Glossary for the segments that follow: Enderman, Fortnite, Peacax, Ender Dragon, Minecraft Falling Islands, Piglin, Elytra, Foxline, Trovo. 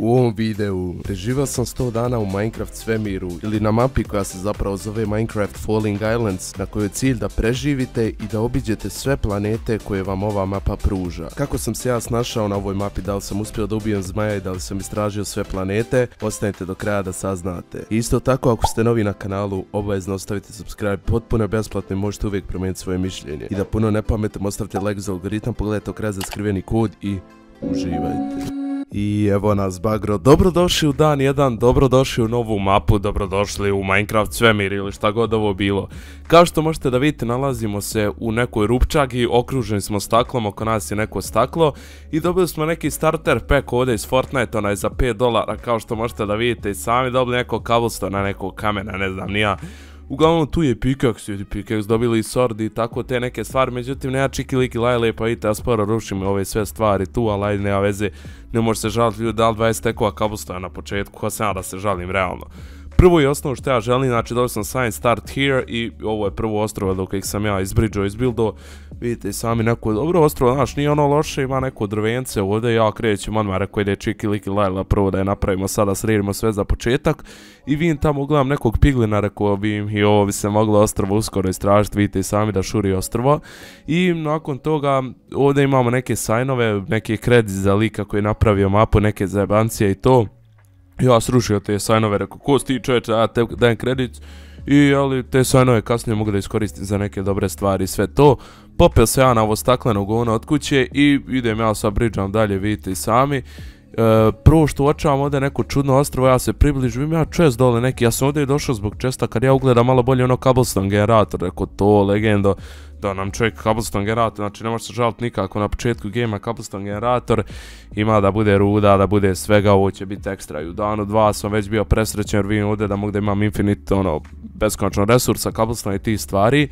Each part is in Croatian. U ovom videu preživao sam 100 dana u Minecraft svemiru ili na mapi koja se zapravo zove Minecraft Falling Islands, na kojoj je cilj da preživite i da obiđete sve planete koje vam ova mapa pruža. Kako sam se ja snašao na ovoj mapi, da li sam uspio da ubijem zmaja i da li sam istražio sve planete, ostanite do kraja da saznate. Isto tako, ako ste novi na kanalu, obavezno ostavite subscribe, potpuno besplatno i možete uvijek promijeniti svoje mišljenje. I da puno ne pametam, ostavite like za algoritam, pogledajte okraj za skriveni kod i uživajte. I evo nas, bagro, dobrodošli u dan 1, dobrodošli u novu mapu, dobrodošli u Minecraft svemir ili šta god ovo bilo. Kao što možete da vidite, nalazimo se u nekoj rupčagi, okruženi smo staklom, oko nas je neko staklo i dobili smo neki starter pack ovdje iz Fortnite, onaj za $5, kao što možete da vidite i sami, dobili neko cobblestone, nekog kamena, ne znam ni ja. Uglavnom, tu je Peacax, ljudi, Peacax, dobili i sordi i tako te neke stvari, međutim nema čiki liki lajle, pa vidite, ja sporo rušim ove sve stvari tu, ali ajde, nema veze, ne može se žaliti, ljudi, da li 20 tekova cobblestone na početku, ko sam ja da se žalim, realno. Prvo i osnovu što ja želim, znači dobio sam sign start here i ovo je prvo ostrovo do kojeg sam ja izbriđao, izbildo, vidite i sami neko dobro ostrovo, znaš, nije ono loše, ima neko drvence ovdje, ja krećem odmah, rekao ide čiki liki lajla, prvo da je napravimo sada, sredimo sve za početak i vidim tamo, gledam nekog piglina, rekao bi im i ovo bi se moglo ostrovo uskoro istražiti, vidite i sami da šuri ostrovo i nakon toga ovdje imamo neke signove, neke kredi za lika koji je napravio mapu, neke zajebancije i to. Ja srušio te signove, rekao, ko si ti čovječe, ja te dajem kredit i te signove kasnije mogu da iskoristim za neke dobre stvari i sve to. Popeo se ja na ovo stakleno govno od kuće i idem ja sa bridžom dalje, vidite i sami. Prvo što uočavam ovdje neko čudno ostrovo, ja se približim, ja čest dole neki, ja sam ovdje došao zbog česta, kad ja ugledam malo bolje ono cobblestone generator, rekao to legendo, da nam čovjek cobblestone generator, znači ne može se žaliti nikako, na početku gema cobblestone generator ima da bude ruda, da bude svega, ovo će biti ekstra i u danu 2 sam već bio presrećen jer vidim ovdje da mogu da imam infinite, ono, beskonačno resursa, cobblestone i tih stvari.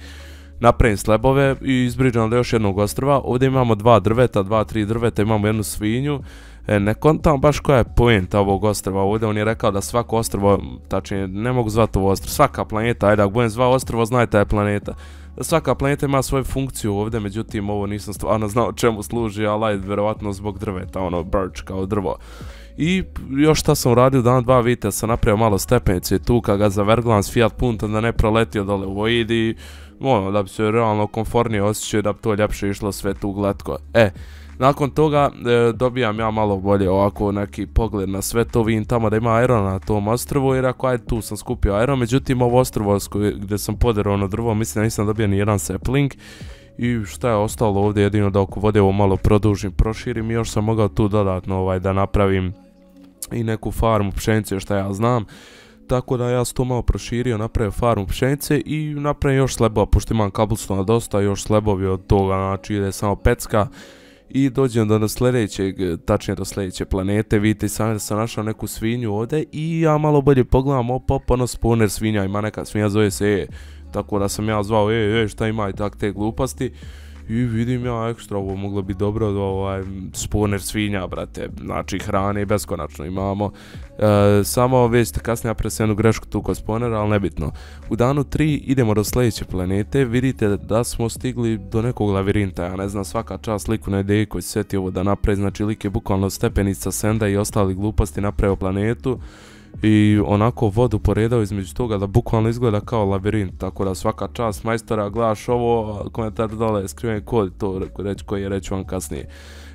Napravim slebove i izbriđam da još jednog ostrva, ovdje imamo dva, tri drveta, imamo jednu svinju. Ne kontam baš koja je poenta ovog ostrva ovdje, on je rekao da svako ostrvo, tačnije ne mogu zvati ovo ostrvo, svaka planeta, ajde ako budem zvao ostrvo znajte je planeta. Svaka planeta ima svoju funkciju ovdje, međutim ovo nisam stvarno znao čemu služi, ali vjerovatno zbog drveta, ono birch kao drvo. I još šta sam uradio dan dva, vidite, sam napravio malo stepenice tu, kad ga zaverglam s Fiat Puntom da ne proletio dole u void i ono, da bi se realno komfornije osjećao i da bi to ljepše išlo sve tu glatko. Nakon toga dobijam ja malo bolje ovako neki pogled na sve to, vidim tamo da ima aerona na tom ostrvu i rekao ajde tu sam skupio aeron, međutim ovo ostrvo gdje sam poderao ono drvo, mislim da nisam dobio ni jedan sapling i šta je ostalo ovdje jedino da oko vode ovo malo produžim, proširim i još sam mogao tu dodatno da napravim i neku farmu pšenice šta ja znam. Tako da ja sam to malo proširio, napravio farmu pšenice i napravio još slebova, pošto imam cobblestone dosta, još slebovi od toga, znači ide samo pecka. I dođem do sljedećeg, tačnije do sljedeće planete, vidite sami da sam našao neku svinju ovdje i ja malo bolje pogledam, opop, ono spawner svinja, ima neka svinja, zove se tako da sam ja zvao šta ima i tak te gluposti. I vidim ja ekstra, ovo moglo bi dobro da spawner svinja, brate, znači hrane beskonačno imamo. Samo već kasnije napravim jednu grešku tu kod spawnera, ali nebitno. U danu 3 idemo do sljedeće planete, vidite da smo stigli do nekog lavirinta, ja ne znam, svaka čast liku na ideji koji se sjeti ovo da napravi, znači lik je bukvalno stepenica senda i ostali gluposti napravio planetu. I onako vodu poredao između toga da bukvalno izgleda kao labirint, tako da svaka čast majstora, gledaš ovo, komentar dole, skriven kod koji je reći vam kasnije.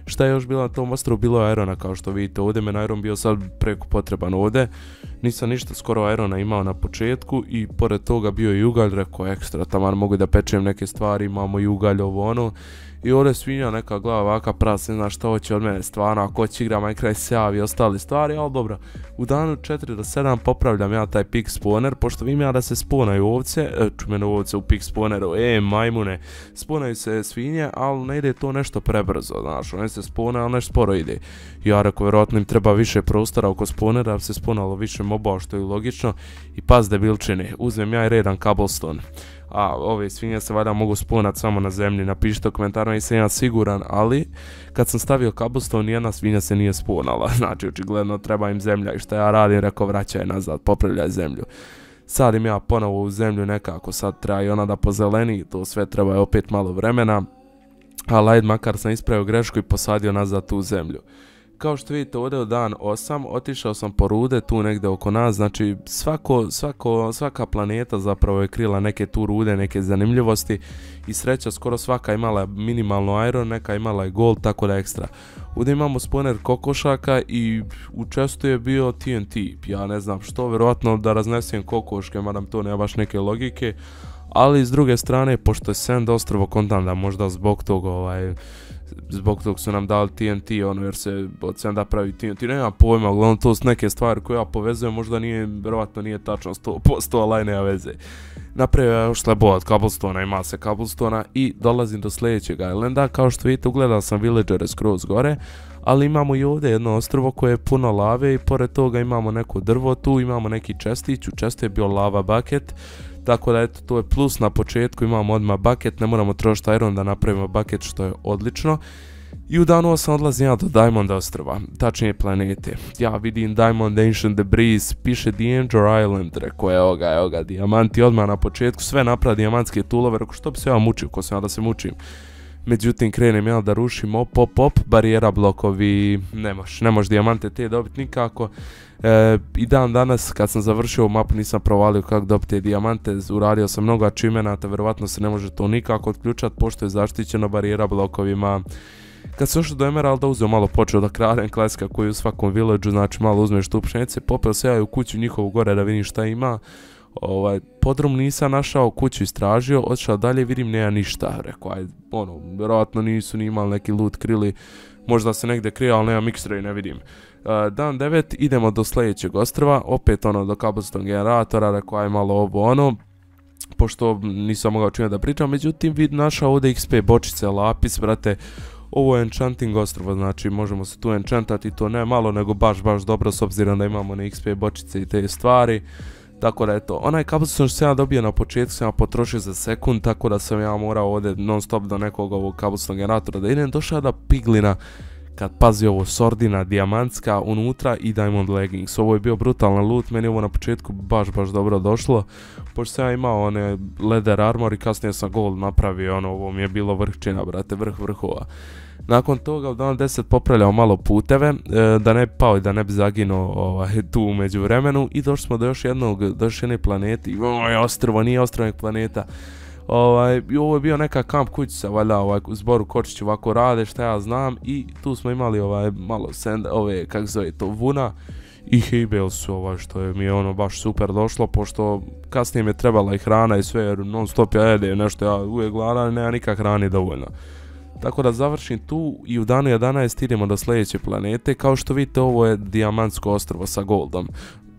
Šta je još bilo na tom ostrvu, bilo je aerona kao što vidite, ovdje me aeron bio sad preko potreban ovdje, nisam ništa skoro aerona imao na početku i pored toga bio i ugalj, rekao ekstra, tamo mogu da pečem neke stvari, imamo i ugalj ovo ono. I ovdje svinja neka glava ovaka pras, ne zna šta hoće od mene stvarno, ako hoće igra Minecraft se javi i ostali stvari, ali dobro. U danu 4 do 7 popravljam ja taj pig spawner, pošto vidim ja da se spawnaju ovce, čumene ovce u pig spawneru, majmune, spawnaju se svinje, ali ne ide to nešto prebrzo, znaš, one se spawnaju, ali nešto sporo ide. Ja rekao, vjerojatno im treba više prostora oko spawnera, da bi se spawnalo više mobova, što je logično, i pas debilčine, uzmem ja i redan cobblestone. A ove svinje se valjda mogu spawnat samo na zemlji, napišite u komentarima, nisam ja siguran, ali kad sam stavio cobblestone nijedna svinja se nije spawnala, znači očigledno treba im zemlja i šta ja radim, rekao vraćaj nazad, popravljaj zemlju. Sad im ja ponovo u zemlju nekako, sad treba i ona da pozeleni, to sve treba je opet malo vremena, ali ajde makar sam ispravio grešku i posadio nazad tu zemlju. Kao što vidite ovdje od dan 8 otišao sam po rude tu negdje oko nas, znači svaka planeta zapravo je krila neke tu rude, neke zanimljivosti i sreća skoro svaka imala minimalno iron, neka imala je gold, tako da ekstra. Ovdje imamo spawner kokošaka i u čestu je bio TNT, ja ne znam što, vjerojatno da raznesem kokoške, mada to nema baš neke logike. Ali s druge strane, pošto je Sand ostrvo, kontam da možda zbog tog su nam dali TNT, ono, jer se od Sanda pravi TNT, nema pojma, uglavnom to su neke stvari koje ja povezujem, možda nije, vjerovatno nije tačno 100%, ali nema veze. Napravio je još slabo od cobblestona, ima se cobblestona i dolazim do sljedećeg islanda. Kao što vidite, ugledao sam villagere skroz gore, ali imamo i ovdje jedno ostrvo koje je puno lave i pored toga imamo neko drvo tu, imamo neki čestić, u čestu je bio lava bucket. Tako da eto, to je plus, na početku imamo odmah bucket, ne moramo trošiti iron da napravimo bucket, što je odlično. I u danu 8 odlazim ja do Diamond ostrva, tačnije planete. Ja vidim Diamond Ancient Debris, piše The Danger Island, rekao evo ga, dijamanti odmah na početku, sve napravi dijamantske tulove, rekao što bi se ja mučio, ko sam ja da se mučim. Međutim, krenem ja da rušim, op, barijera, blokovi, ne moš dijamante te dobiti nikako. I dan danas kad sam završio mapu nisam provalio kako dobiti dijamante, uradio sam mnogo achievemenata, vjerovatno se ne može to nikako otključati pošto je zaštićeno barijera blokovima. Kad sam došao do Emeralda, uzeo malo, počeo da kradem, klasika koju u svakom villageu, znači malo uzmeš tu pšenice, popeo se ja u kuću njihovu gore da vidim šta ima. Podrum nisam našao, kuću istražio, odšao dalje, vidim nema ništa, rekao ajde, ono, vjerojatno nisu ni imali neki loot krili, možda se negdje krije, ali nema mixera i ne vidim. Dan 9, idemo do sljedećeg ostrva, opet ono do cobblestone generatora, rekao ajde malo ovo ono, pošto nisam mogao čime da pričam, međutim vidim našao ovdje XP bočice, lapis, brate. Ovo je enchanting ostrvo, znači možemo se tu enchantati, to ne malo, nego baš dobro, s obzirom da imamo na XP bočice i te stvari. Tako da eto, onaj cobblestone što sam ja dobio na početku sam ja potrošio za sekund, tako da sam ja morao ovdje non stop do nekog ovog cobblestone generatora da idem. Došao da piglina, kad pazi ovo, sordina dijamantska unutra i diamond leggings. Ovo je bio brutalan loot, meni ovo na početku baš dobro došlo. Pošto sam ja imao one leather armor i kasnije sam gold napravio, ono, ovo mi je bilo vrhčina, brate, vrh vrhova. Nakon toga u dana 10 popravljao malo puteve, da ne bi pao i da ne bi zaginuo tu umeđu vremenu. I došli smo do još jedne planete, ostrvo, nije ostrovnih planeta. Ovo je bio neka kamp kućica, valjda u zboru kočići ovako rade, šta ja znam. I tu smo imali malo senda, ove, kak zove to, vuna i haybalsu, što je mi ono baš super došlo, pošto kasnije mi je trebala i hrana i sve, jer non stop ja jedem nešto, ja uvijek gladan, nema nikak hrani dovoljno. Tako da završim tu i u danu 11 idemo do sljedeće planete. Kao što vidite, ovo je dijamantsko ostrvo sa goldom.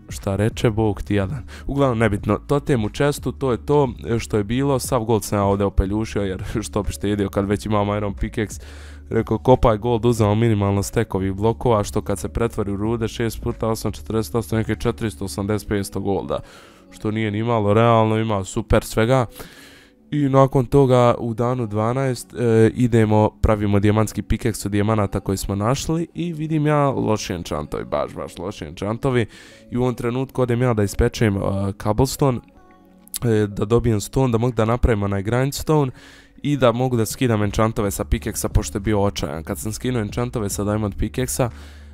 Šta reče, bog ti jadan. Uglavnom nebitno, totem u chestu, to je to što je bilo. Sav gold sam ja ovdje opeljušio, jer što bi štedio kad već imam iron pickaxe. Rekao kopaj gold, uzamo minimalno stekovih blokova, što kad se pretvori u rude 6 puta 8, 48, neke 480-500 golda, što nije ni malo, realno ima super svega. I nakon toga u danu 12 idemo, pravimo dijamantski pickaxe od dijamanata koji smo našli i vidim ja loši enchantovi, baš loši enchantovi. I u ovom trenutku odem ja da ispečem cobblestone, da dobijem stone, da mogu da napravim onaj grindstone i da mogu da skidam enchantove sa pickaxa, pošto je bio očajan. Kad sam skinuo enchantove sa diamond pickaxa,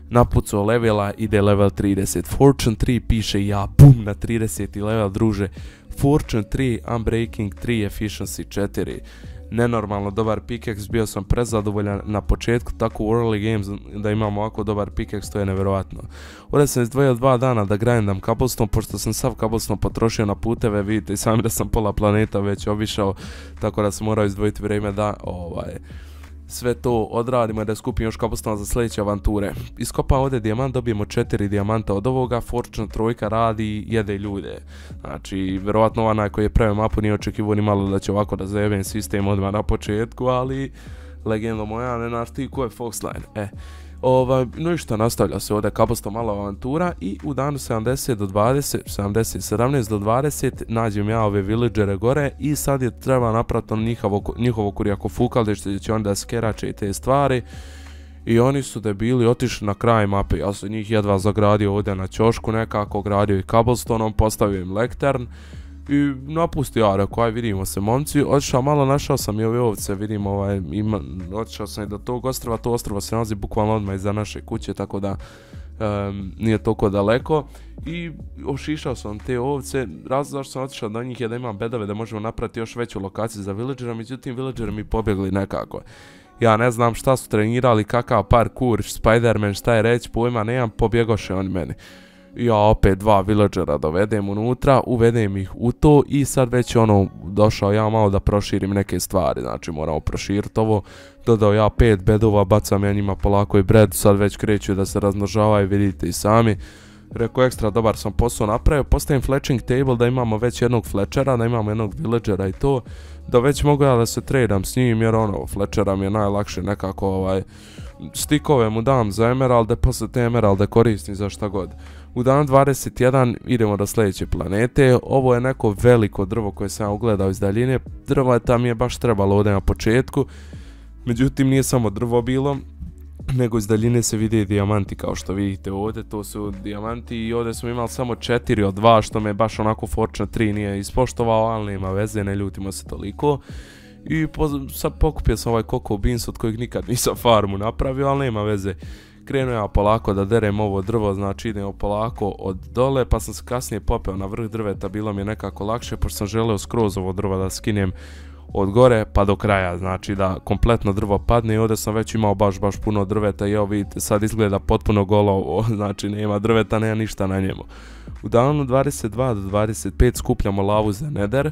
napucao levela, ide level 30. Fortune 3 piše, ja bum na 30. level, druže. Fortune 3, Unbreaking 3, Efficiency 4. Nenormalno dobar pickaxe, bio sam prezadovoljan na početku, tako u early games da imamo ovako dobar pickaxe, to je nevjerovatno. Ovdje sam izdvojio 2 dana da grindam cobblestone, pošto sam sav cobblestone potrošio na puteve, vidite i sami da sam pola planeta već obišao, tako da sam morao izdvojiti vrijeme da sve to odradimo i da skupim još cobblestone za sljedeće avanture. Iskopam ovdje dijamant, dobijemo 4 dijamanta od ovoga, Fortune 3 radi, jede ljude. Znači, vjerovatno onaj koji je pravio mapu nije očekivao ni malo da će ovako da zajebem sistem odmah na početku, ali legenda moja, ne znaš ti ko je Foxline. No i što, nastavlja se ovdje cobblestone malo avantura i u danu 17 do 20 nađem ja ove villagere gore i sad je treba napraviti njihovo kurijako fukaldište, će onda skerače i te stvari. I oni su debili otišli na kraj mape, ja sam njih jedva zagradio ovdje na ćošku, nekako gradio i cobblestonom, postavio im lektern. I napustio ja, rekao, aj vidimo se momci, odšao malo, našao sam i ove ovce, vidim odšao sam i do tog ostrava, to ostrava se nalazi bukvalno odmah iza naše kuće, tako da nije toliko daleko i ošišao sam te ovce. Razlog zašto sam otišao do njih je da imam bedave da možemo napraviti još veću lokaciju za villagera, međutim villageri mi pobjegli nekako. Ja ne znam šta su trenirali, kakav parkour, Spiderman, šta je reći, pojma nemam, pobjegoše oni meni. Ja opet dva villagera dovedem unutra, uvedem ih u to i sad već ono došao ja malo da proširim neke stvari, znači moramo proširiti ovo, dodao ja 5 bedova, bacam ja njima polako i bread, sad već kreću da se razmnožavaju, vidite i sami. Rekao ekstra dobar sam posao napravio, postavim fletching table da imamo već jednog fletchera, da imamo jednog villagera i to, da već mogu ja da se tradam s njim jer ono fletchera mi je najlakše nekako stikove mu dam za emeralde, posle te emeralde koristim za šta god. U danu 21 idemo do sljedeće planete, ovo je neko veliko drvo koje sam ugledao iz daljine, drveta mi je baš trebalo ovdje na početku, međutim nije samo drvo bilo, nego iz daljine se vide dijamanti kao što vidite ovdje, to su dijamanti i ovdje smo imali samo 4 od 2 što me baš onako Fortnite 3 nije ispoštovao, ali nema veze, ne ljutimo se toliko. I sad pokupio sam ovaj cocoa beans od kojeg nikad nisam farmu napravio, ali nema veze. Krenuo ja polako da derem ovo drvo, znači idemo polako od dole, pa sam se kasnije popeo na vrh drveta, bilo mi je nekako lakše, pošto sam želeo skroz ovo drvo da skinem od gore pa do kraja, znači da kompletno drvo padne i ovdje sam već imao baš puno drveta i evo vidite sad izgleda potpuno golo ovo, znači nema drveta, nema ništa na njemu. U danu 22 do 25 skupljamo lavu za nether,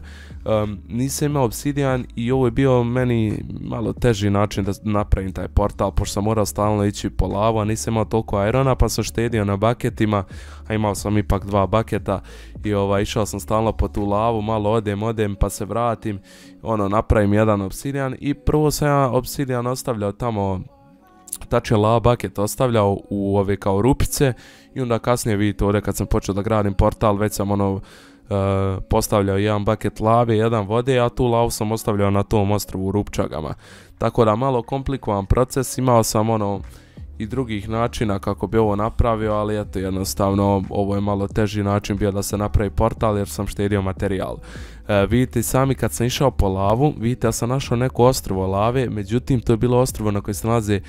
nisam imao obsidijan i ovo je bio meni malo teži način da napravim taj portal, pošto sam morao stalno ići po lavu, a nisam imao toliko irona pa sam štedio na baketima, a imao sam ipak 2 baketa i išao sam stalno po tu lavu, malo odem pa se vratim, ono napravim jedan obsidijan i prvo sam ja obsidijan ostavljao tamo, tačnije lava bucket ostavljao u ove kao rupice i onda kasnije vidite ovdje kad sam počeo da gradim portal već sam postavljao jedan bucket lave, jedan vode, a tu lavu sam ostavljao na tom ostrvu u rupčagama. Tako da malo komplikovan proces, imao sam i drugih načina kako bi ovo napravio, ali eto jednostavno ovo je malo teži način bio da se napravi portal jer sam štedio materijal. Vidite sami kad sam išao po lavu, vidite da sam našao neko ostrvo lave, međutim to je bilo ostrvo na koje se nalaze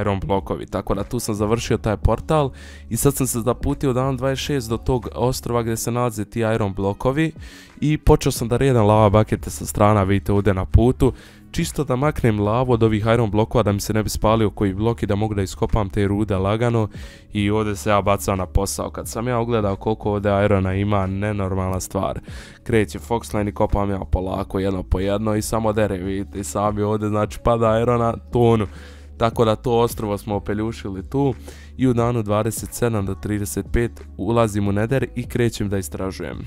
iron blokovi, tako da tu sam završio taj portal i sad sam se zaputio dan 26 do tog ostrva gdje se nalaze ti iron blokovi i počeo sam da redam lava bakete sa strana, vidite ovdje na putu, čisto da maknem lavu od ovih iron blokova da mi se ne bi spalio koji blok i da mogu da iskopam te rude lagano i ovdje se ja bacao na posao. Kad sam ja ugledao koliko ovdje irona ima, nenormalna stvar. Kreće Foxline i kopam ja polako jedno po jedno i samo dere, vidite sami ovdje, znači pada irona tonu. Tako da to ostrvo smo opeljušili tu i u danu 27 do 35 ulazim u nether i krećem da istražujem.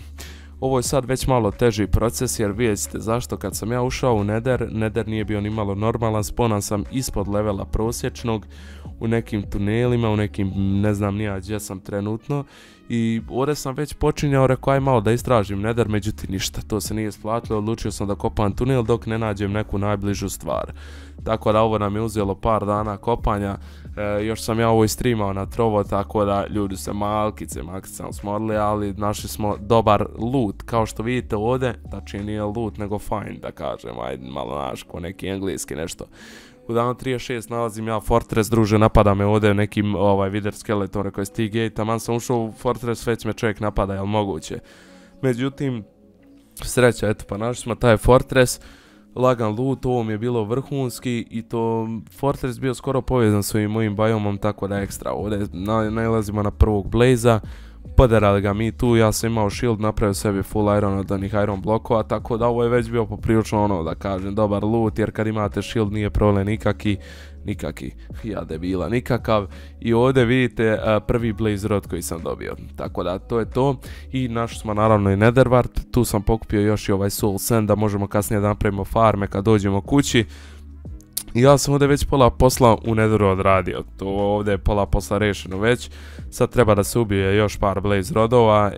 Ovo je sad već malo teži proces jer vidite zašto kad sam ja ušao u nether nije bio ni malo normalan, spawnan sam ispod levela prosječnog u nekim tunelima, u nekim ne znam ni ja gdje sam trenutno i ovdje sam već počinjao, rekao aj malo da istražim nether, međutim ništa, to se nije isplatilo, odlučio sam da kopam tunel dok ne nađem neku najbližu stvar. Tako da ovo nam je uzelo par dana kopanja, još sam ja ovo streamao na Trovo, tako da ljudi se malkice smorili, ali našli smo dobar loot, kao što vidite ovdje, znači nije loot nego find da kažem, ajde malo naš ko neki engleski nešto. U danu 36 nalazim ja Fortress, druže, napada me ovdje nekim vider skeleton, rekao je Stigate, taman sam ušao u Fortress, već me čovjek napada, jel moguće? Međutim, sreća, eto pa našli smo taj Fortress, lagan loot, ovo mi je bilo vrhunski i to Fortress bio skoro povezan s ovim mojim biomom, tako da ekstra. Ovdje nalazimo na prvog Blaza, poderali ga mi tu, ja sam imao shield, napravio sebi full iron od onih iron blokova, tako da ovo je već bio poprilično da kažem dobar loot, jer kad imate shield nije problem nikaki, ja debila, nikakav. I ovdje vidite prvi blaze rod koji sam dobio, tako da to je to i našli smo naravno i nether wart, tu sam pokupio još i ovaj soul sand da možemo kasnije da napravimo farme kad dođemo kući. Ja sam ovdje već pola posla u netheru odradio, ovdje je pola posla rešeno već, sad treba da se ubije još par blaze rodova,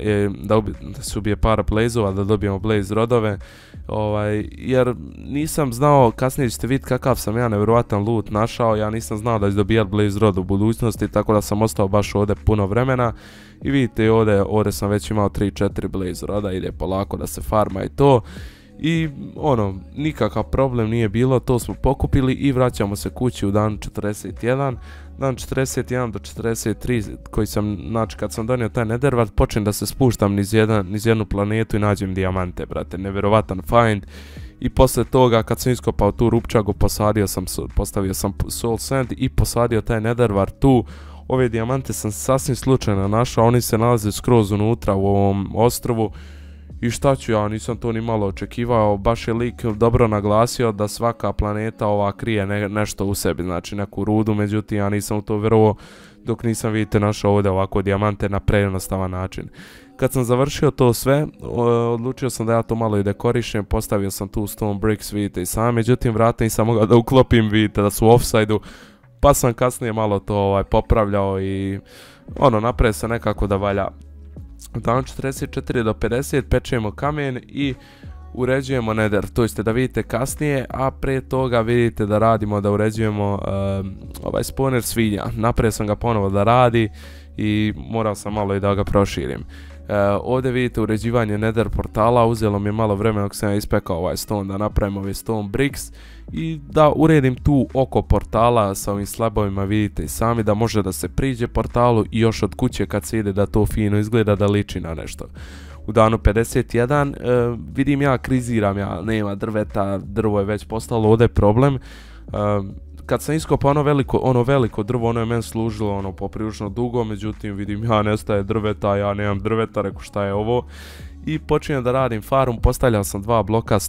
da se ubije par blazeova, da dobijemo blaze rodove, jer nisam znao, kasnije ćete vidjeti kakav sam ja nevjerovatan loot našao, ja nisam znao da ću dobijat blaze rod u budućnosti, tako da sam ostao baš ovdje puno vremena i vidite ovdje sam već imao 3-4 blaze roda, ide polako da se farma i to. I nikakav problem nije bilo, to smo pokupili i vraćamo se kući u dan 41. Dan 41 do 43 koji sam, znači kad sam donio taj netherward, počnem da se spuštam niz jednu planetu i nađem dijamante, brate, nevjerovatan find. I posle toga kad sam iskopao tu rupčagu, postavio sam soul sand i posadio taj netherward tu. Ove dijamante sam sasvim slučajno našao, oni se nalaze skroz unutra u ovom ostrvu. I šta ću ja, nisam to ni malo očekivao, baš je lik dobro naglasio da svaka planeta ova krije nešto u sebi, znači neku rudu, međutim ja nisam u to vjerovao dok nisam, vidite, našao ovdje ovako dijamante na prejednostavan način. Kad sam završio to sve, odlučio sam da ja to malo i dekorišem, postavio sam tu stone bricks, vidite i sami, međutim vrata nisam mogao da uklopim, vidite da su u offside-u, pa sam kasnije malo to popravljao i napravio sam nekako da valja. Dan 44 do 50 pečemo kamen i uređujemo nether, to jeste da vidite kasnije, a pre toga vidite da radimo, da uređujemo ovaj spawner svinja. Napravio sam ga ponovo da radi i morao sam malo i da ga proširim. Ovdje vidite uređivanje nether portala, uzelo mi je malo vremena dok sam ja ispekao ovaj stone da napravim ovaj stone bricks i da uredim tu oko portala sa ovim slabovima, vidite i sami da može da se priđe portalu i još od kuće kad se ide da to fino izgleda, da liči na nešto. U danu 51 vidim ja, kriziram ja, nema drveta, drvo je već postalo ovdje problem. Kad sam iskopao ono veliko drvo, ono je meni služilo poprilično dugo, međutim vidim ja nestaje drveta, ja nemam drveta, reko šta je ovo. I počinjem da radim farm, postavljao sam 2 bloka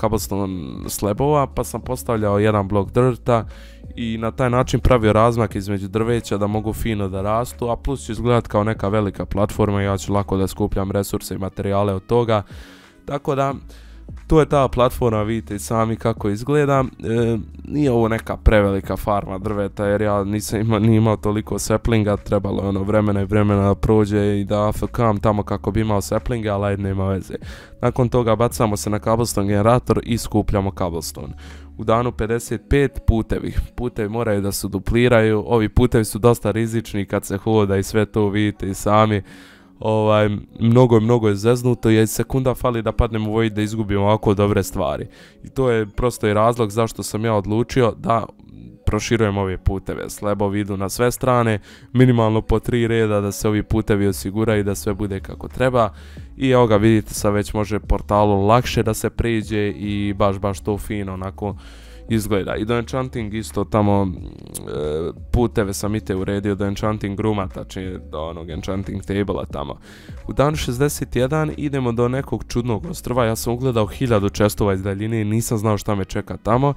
cobblestone slabova, pa sam postavljao 1 blok drveta i na taj način pravio razmak između drveća da mogu fino da rastu, a plus će izgledati kao neka velika platforma i ja ću lako da skupljam resurse i materijale od toga. Tako da, to je ta platforma, vidite i sami kako izgleda. Nije ovo neka prevelika farma drveta jer ja nisam imao toliko saplinga, trebalo je vremena i vremena da prođe i da afkam tamo kako bi imao saplinga, ali nema veze. Nakon toga bacamo se na cobblestone generator i skupljamo cobblestone. U danu 55 putevi moraju da se dupliraju, ovi putevi su dosta rizični kad se hoda i sve to, vidite i sami. Mnogo je zeznuto jer sekunda fali da padnem u void da izgubim ovako dobre stvari. I to je prosto i razlog zašto sam ja odlučio da proširujem ove puteve. Slebovi idu na sve strane, minimalno po 3 reda da se ovi putevi osiguraju i da sve bude kako treba. I evo ga, vidite, sad već može portalu lakše da se priđe i baš to fino onako izgleda. I do enchanting isto tamo puteve sam uredio do enchanting rooma, tačnije do onog enchanting tablea tamo. U danu 61 idemo do nekog čudnog ostrva, ja sam ugledao 1000 chestova iz daljine i nisam znao šta me čeka tamo.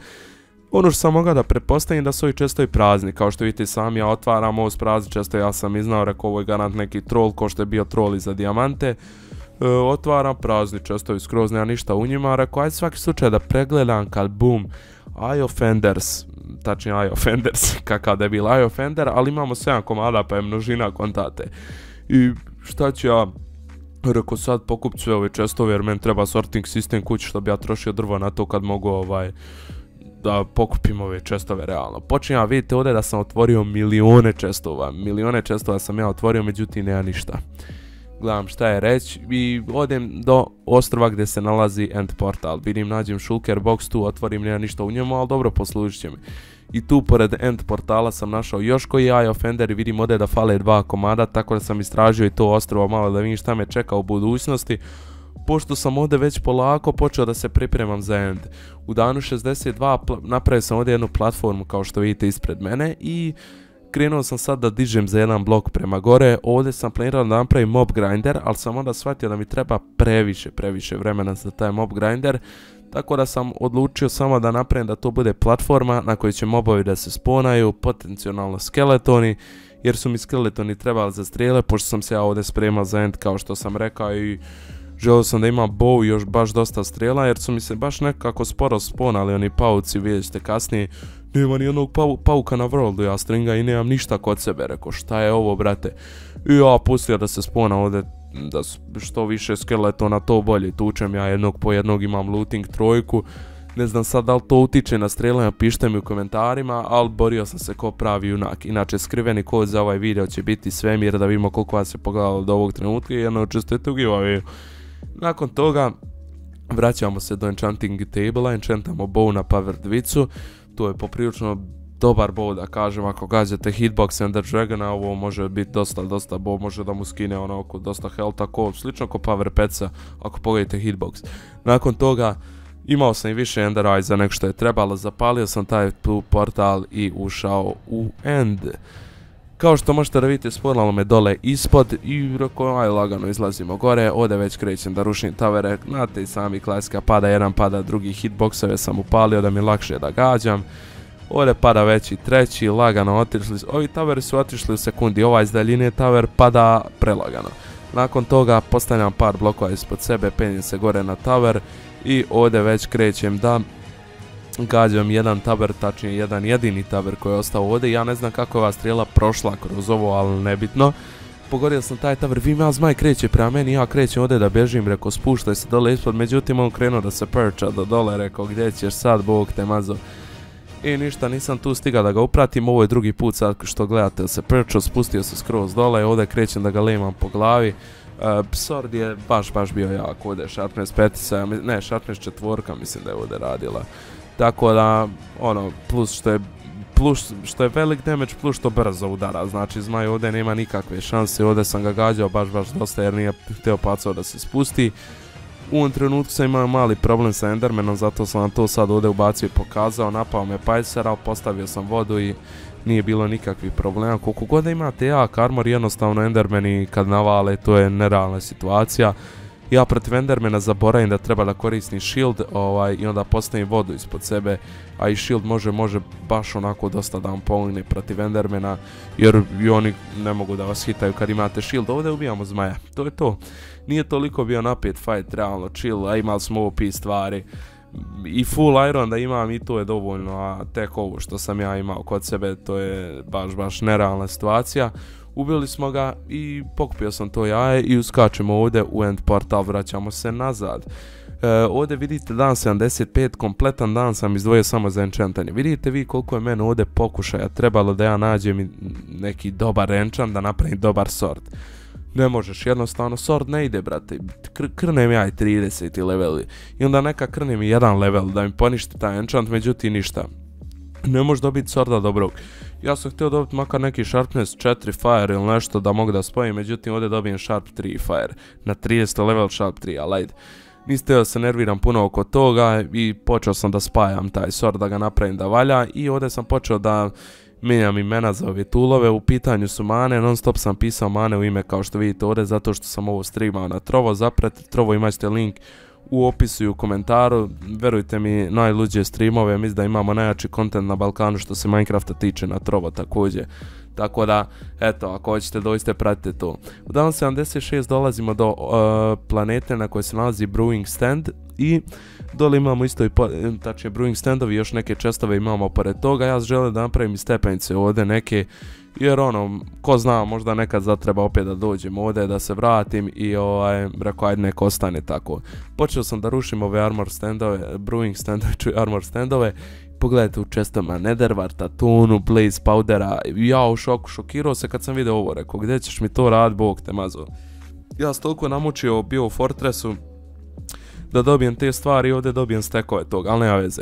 Ono što sam mogao da pretpostavim da su ovi chestovi prazni, kao što vidite sami, ja otvaram ovo s prazni chestova, ja sam iznao, rekao ovo je garant neki troll, ko što je bio troll i za dijamante. Otvaram prazni chestovi, skroz nema ništa u njima, rekao ajde svaki slučaj da pregledam, kad bum, tačnije Eye Offenders, kakav debil Eye Offender, ali imamo 7 komada pa je množina, kontate. I šta ću ja, reko sad pokupit sve ove chestove jer meni treba sorting sistem kući, što bi ja trošio drvo na to kad mogu da pokupim ove chestove realno. Počinjem, a vidite ovdje da sam otvorio milione chestova sam ja otvorio, međutim nema ništa. Gledam šta je reći i odem do ostrva gdje se nalazi end portal. Vidim, nađem shulker box tu, otvorim, nema ništa u njemu, ali dobro, poslužit će mi. I tu pored end portala sam našao još koji Eye Offender i vidim ovdje da fale 2 komada, tako da sam istražio i to ostrvo malo da vidim šta me čeka u budućnosti. Pošto sam ovdje već polako počeo da se pripremam za end. U danu 62 napravio sam ovdje jednu platformu kao što vidite ispred mene i krenuo sam sad da dižem za 1 blok prema gore. Ovdje sam planirao da napravim mob grinder, ali sam onda shvatio da mi treba previše vremena za taj mob grinder. Tako da sam odlučio samo da napravim da to bude platforma na kojoj će mobovi da se sponaju, potencijalno skeletoni, jer su mi skeletoni trebali za strijele, pošto sam se ja ovdje spremao za end kao što sam rekao i želio sam da ima bow i još baš dosta strela jer su mi se baš nekako sporo sponali oni pauci, vidjet ćete kasnije. Nema ni onog pauka na worldu, ja stringa i nemam ništa kod sebe, rekao šta je ovo brate. I ja pustio da se spona ovdje, da što više skeletona to bolje, tučem ja jednog po jednog, imam looting trojku. Ne znam sad da li to utiče na strelanje, pišite mi u komentarima, ali borio sam se ko pravi junak. Inače, skriveni kod za ovaj video će biti svemir, da vidimo koliko vas je pogledalo do ovog trenutka i jedno učestvujete u giveaway. Nakon toga vraćamo se do enchanting table-a, enchantamo bow na pavrdvicu. To je poprilično dobar bow, da kažem, ako gađate hitbox Ender Dragona, ovo može biti dosta bow, može da mu skine ono oko dosta health-a, slično ko Power Petsa, ako pogledajte hitbox. Nakon toga imao sam i više Ender Eyes-a nego što je trebalo, zapalio sam taj portal i ušao u End. Kao što možete da vidite, sponalo me dole ispod i rekao, aj lagano izlazimo gore, ovdje već krećem da rušim tavere, znate i sami klasika, pada jedan, pada drugi, hitboxove sam upalio da mi lakše da gađam. Ovdje pada već i treći, lagano otišli, ovi taveri su otišli u sekundi, ovaj iz daljine taver pada prelagano. Nakon toga postavljam par blokova ispod sebe, penjem se gore na taver i ovdje već krećem da gađam jedan taber, tačnije jedan jedini taber koji je ostao ovdje. Ja ne znam kako je ova strela prošla kroz ovo, ali nebitno. Pogodio sam taj taber, vi me zmaj kreće prema meni, ja krećem ovdje da bježim, rekao spuštaj se dole ispod, međutim on krenuo da se perča do dole, rekao gdje ćeš sad, bog te mazo. I ništa, nisam tu stigao da ga upratim, ovo je drugi put sad što gledate, se perčao, spustio se skroz dole, ovdje krećem da ga lemam po glavi. Sword je baš bio jako ovdje, Sharpness 5, ne Sharpness 4 mislim da je ovdje radila. Tako da, ono, plus što je velik damage, plus što brzo udara, znači zmaj ovdje nema nikakve šanse, ovdje sam ga gađao baš dosta jer nije htio pacao da se spusti. U ovom trenutku sam imao mali problem sa Endermanom, zato sam vam to sad ovdje ubacio i pokazao, napao me pajsera, postavio sam vodu i nije bilo nikakvih problema. Koliko god imate jak armor, jednostavno Endermani kad navale, to je nerealna situacija. Ja protiv Endermana zaboravim da treba da koristim shield i onda postavim vodu ispod sebe, a i shield može baš onako dosta da vam pomogne protiv Endermana jer i oni ne mogu da vas hitaju kad imate shield. Ovdje ubijamo zmaja, to je to. Nije toliko bio napet fight, realno chill, a imali smo OP stvari. I full iron da imam i to je dovoljno, a tek ovo što sam ja imao kod sebe to je baš nerealna situacija. Ubili smo ga i pokupio sam to jaje i uskačemo ovdje u end portal, vraćamo se nazad. Ovdje vidite dan 75, kompletan dan sam izdvojio samo za enchantanje. Vidite vi koliko je mene ovdje pokušaja trebalo da ja nađem neki dobar enchant, da napravim dobar sort. Ne možeš, jednostavno sword ne ide brate, krnem ja i 30 level i onda neka krnem i jedan level da mi poništi taj enchant, međutim ništa. Ne možeš dobiti sworda dobrog. Ja sam htio dobiti makar neki sharpness 4 fire ili nešto da mogu da spojim, međutim ovdje dobijem sharp 3 fire, na 30 level sharp 3, ali ajde. Niste da se nerviram puno oko toga i počeo sam da spajam taj sword, da ga napravim da valja i ovdje sam počeo da mijenjam imena za ove tulove, u pitanju su mane, non stop sam pisao mane u ime kao što vidite ovdje zato što sam ovo streamao na Trovo, zapratite Trovo, imate link u opisu i u komentaru, verujte mi najluđe streamove, mislim da imamo najjači kontent na Balkanu što se Minecrafta tiče na Trovo također. Tako da, eto, ako hoćete doista pratite to. U danu 76 dolazimo do planete na kojoj se nalazi Brewing Stand i dole imamo isto i tačnije Brewing Standovi, još neke čestove imamo pored toga. Ja želim da napravim i stepenice ovdje neke jer ono, ko zna, možda nekad zatreba opet da dođem ovdje, da se vratim i rekao ajde nek ostane tako. Počeo sam da rušim ove armor standove, Brewing Standove, armor standove. Pogledajte u čestama Netherwarta, Tunu, Blaze, Powdera, ja u šoku, šokirao se kad sam vidio ovo, rekao gdje ćeš mi to rad, bog te mazo. Ja sam toliko namučio bio u Fortressu da dobijem te stvari i ovdje dobijem stekove toga, ali nema veze.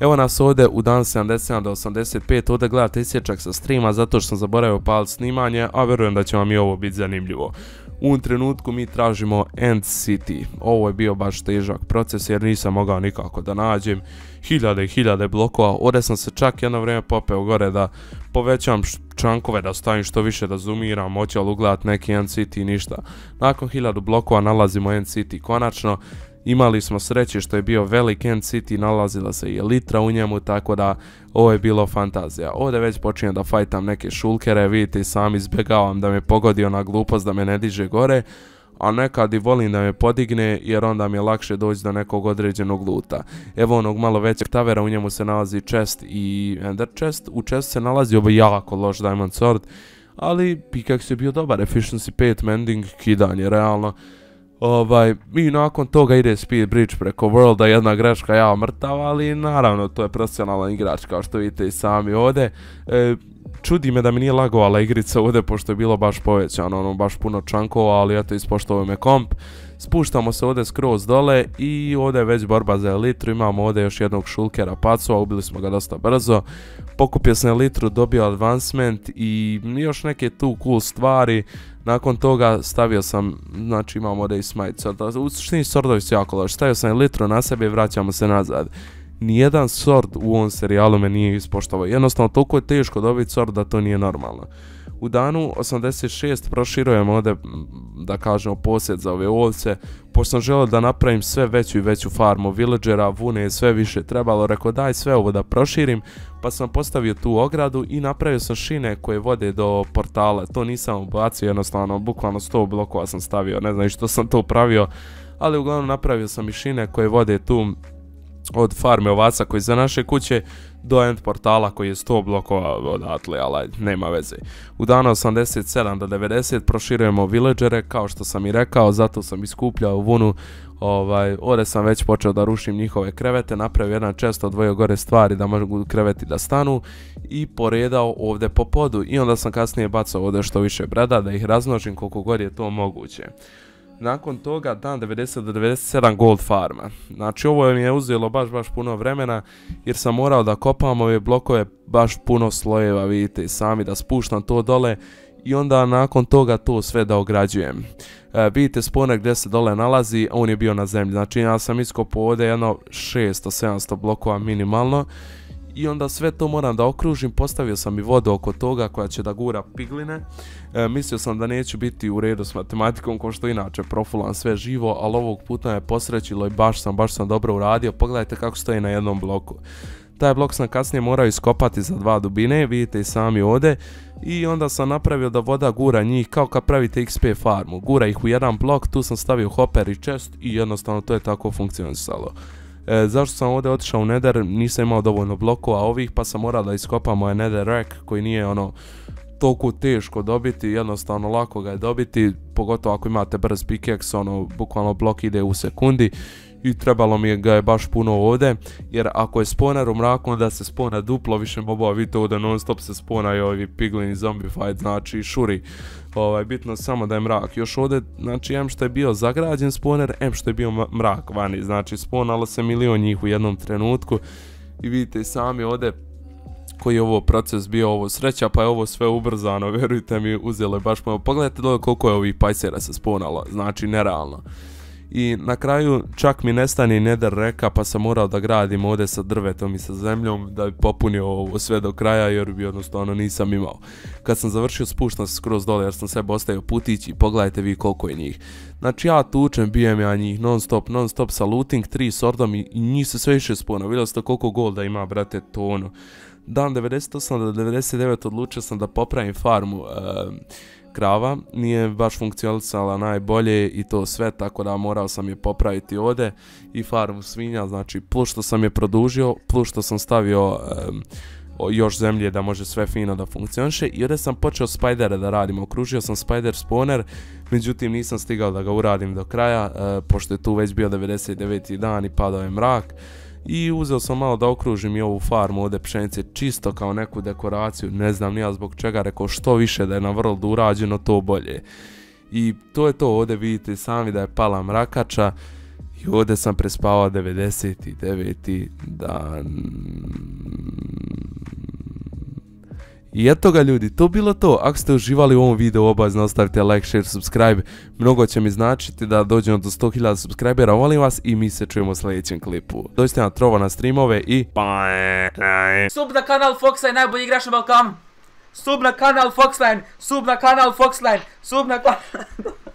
Evo nas ovdje u dan 77 do 85, ovdje gledate isječak sa streama zato što sam zaboravio paliti snimanje, a verujem da će vam i ovo biti zanimljivo. U ovom trenutku mi tražimo End City, ovo je bio baš težak proces jer nisam mogao nikako da nađem hiljade i hiljade blokova, ovdje sam se čak jedno vrijeme popeo gore da povećam čankove, da stavim što više da zoomiram, moći ali ugledat neki End City i ništa. Nakon 1000 blokova nalazimo End City konačno. Imali smo sreće što je bio velik End City, nalazila se i elitra u njemu, tako da ovo je bilo fantazija. Ovdje već počinjem da fajtam neke šulkere, vidite i sam izbjegavam da me pogodi ona glupost da me ne diže gore. a nekad i volim da me podigne jer onda mi je lakše doći do nekog određenog luta. Evo onog malo većeg tavera, u njemu se nalazi chest i ender chest. U chestu se nalazi ovo jako loš diamond sword, ali Peacax je bio dobar, efficiency 5, mending, kidanje, realno. I nakon toga ide speed bridge preko worlda, jedna greška ja mrtav, ali naravno to je profesionalan igrač kao što vidite i sami ovdje. Čudi me da mi nije lagovala igrica ovdje pošto je bilo baš povećano, ono baš puno čankova, ali eto ispoštovao me komp. Spuštamo se ovdje skroz dole i ovdje je već borba za elitru, imamo ovdje još jednog šulkera pacova, ubili smo ga dosta brzo. Pokupio sam elitru, dobio advancement i još neke tu cool stvari. Nakon toga stavio sam, znači imamo ovdje i smite sword, u suštini swordovi su jako loši, stavio sam elitru na sebe i vraćamo se nazad. Nijedan sword u ovom serijalu me nije ispoštovao, jednostavno toliko je teško dobiti sword da to nije normalno. U danu 86 proširujemo ovdje, da kažemo, posjed za ove ovce, pošto sam želio da napravim sve veću i veću farmu villagera, vune je sve više trebalo, rekao daj sve ovo da proširim, pa sam postavio tu ogradu i napravio sam šine koje vode do portala, to nisam ubacio jednostavno, bukvalno 100 blokova sam stavio, ne znam što sam to pravio, ali uglavnom napravio sam i šine koje vode tu od farme ovaca koji je za naše kuće do end portala koji je 100 blokova odatle, ali nema veze. U dana 87 do 90 proširujemo villagere, kao što sam i rekao, zato sam iskupljao vunu. Ovdje sam već počeo da rušim njihove krevete, napravio jedan često, odvojio gore stvari da mogu kreveti da stanu i poredao ovdje po podu i onda sam kasnije bacao ovdje što više breda da ih razmnožim koliko god je to moguće. Nakon toga dan 90 do 97 gold farma. Znači ovo mi je uzelo baš puno vremena jer sam morao da kopam ove blokove, baš puno slojeva vidite i sami, da spuštam to dole i onda nakon toga to sve da ograđujem. Vidite spawner gdje se dole nalazi, on je bio na zemlji, znači ja sam iskopao ovdje jedno 600-700 blokova minimalno. I onda sve to moram da okružim, postavio sam i vodu oko toga koja će da gura pigline. Mislio sam da neću biti u redu s matematikom kao što inače profulam sve živo, ali ovog puta me posrećilo i baš sam dobro uradio. Pogledajte kako stoji na jednom bloku. Taj blok sam kasnije morao iskopati za 2 dubine, vidite i sami ovdje. I onda sam napravio da voda gura njih kao kad pravite XP farmu. Gura ih u jedan blok, tu sam stavio hopper i chest i jednostavno to je tako funkcionisalo. Zašto sam ovdje otišao u nether, nisam imao dovoljno blokova ovih pa sam morao da iskopam ovaj nether rack koji nije ono toliko teško dobiti, jednostavno lako ga je dobiti, pogotovo ako imate brz pickaxe, ono bukvalno blok ide u sekundi i trebalo mi ga je baš puno ovdje jer ako je spawner u mraku onda se spawna duplo više mobova, vidite ovdje non stop se spawnaju ovi piglini zombie fight, znači šuri, bitno samo da je mrak. Još ovdje, znači M što je bio zagrađen spawner, M što je bio mrak vani, znači spawnalo se milion njih u jednom trenutku i vidite i sami ovdje koji je ovo proces bio, ovo sreća pa je ovo sve ubrzano, vjerujte mi uzelo je baš malo, pogledajte dole koliko je ovih pajsera se spawnalo, znači nerealno. I na kraju čak mi nestani nether reka pa sam morao da gradim ovdje sa drvetom i sa zemljom da bi popunio ovo sve do kraja jer bi jednostavno nisam imao. Kad sam završio spuštam se skroz dole jer sam sebe ostavio putić i pogledajte vi koliko je njih. Znači ja tučem, bijem ja njih non stop sa looting, 3 swordom i njih se sve više spawna, vidjeli ste koliko golda ima brate, to ono. Dan 98 do 99 odlučio sam da popravim farmu krava, nije baš funkcionisala najbolje i to sve, tako da morao sam je popraviti ovdje i farmu svinja, znači plus što sam je produžio, plus što sam stavio još zemlje da može sve fino da funkcioniše i ovdje sam počeo spajdere da radim, okružio sam spider spawner, međutim nisam stigao da ga uradim do kraja, pošto je tu već bio 99. dan i padao je mrak. I uzeo sam malo da okružim i ovu farmu ovdje pšenice čisto kao neku dekoraciju, ne znam ni ja zbog čega, rekao što više da je na worldu urađeno to bolje. I to je to, ovdje vidite sami da je pala mrakača i ovdje sam prespavao 99. dan. I eto ga ljudi, to bilo to, ako ste uživali u ovom videu obavezno ostavite like, share, subscribe, mnogo će mi značiti da dođemo do 100.000 subscribera, volim vas i mi se čujemo u sljedećem klipu. Dođite na Trovo na streamove i bye! Sub na kanal Foxline, najbolji igrač na Balkanu! Sub na kanal Foxline, sub na kanal Foxline, sub na kanal...